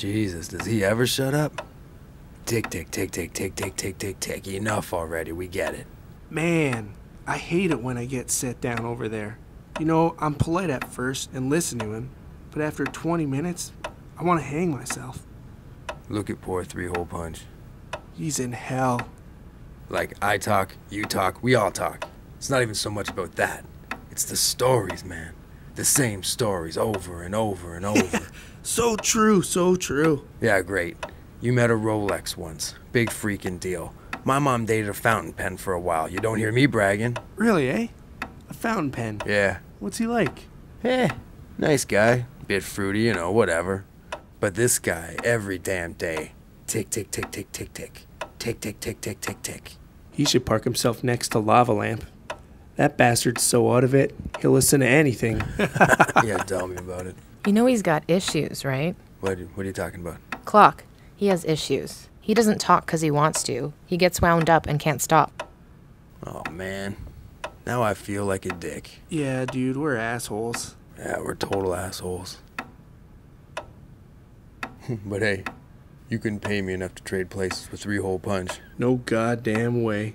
Jesus, does he ever shut up? Tick, tick, tick, tick, tick, tick, tick, tick, tick. Enough already, we get it. Man, I hate it when I get set down over there. You know, I'm polite at first and listen to him, but after 20 minutes, I want to hang myself. Look at poor Three-Hole Punch. He's in hell. Like, I talk, you talk, we all talk. It's not even so much about that. It's the stories, man. The same stories over and over and over. So true, so true. Yeah, great. You met a Rolex once. Big freaking deal. My mom dated a fountain pen for a while. You don't hear me bragging. Really, eh? A fountain pen? Yeah. What's he like? Eh, nice guy. Bit fruity, you know, whatever. But this guy, every damn day. Tick, tick, tick, tick, tick, tick. Tick, tick, tick, tick, tick, tick. He should park himself next to Lava Lamp. That bastard's so out of it, he'll listen to anything. Yeah, tell me about it. You know he's got issues, right? What are you talking about? Clock. He has issues. He doesn't talk because he wants to. He gets wound up and can't stop. Oh, man. Now I feel like a dick. Yeah, dude, we're assholes. Yeah, we're total assholes. But hey, you couldn't pay me enough to trade places with Three-Hole Punch. No goddamn way.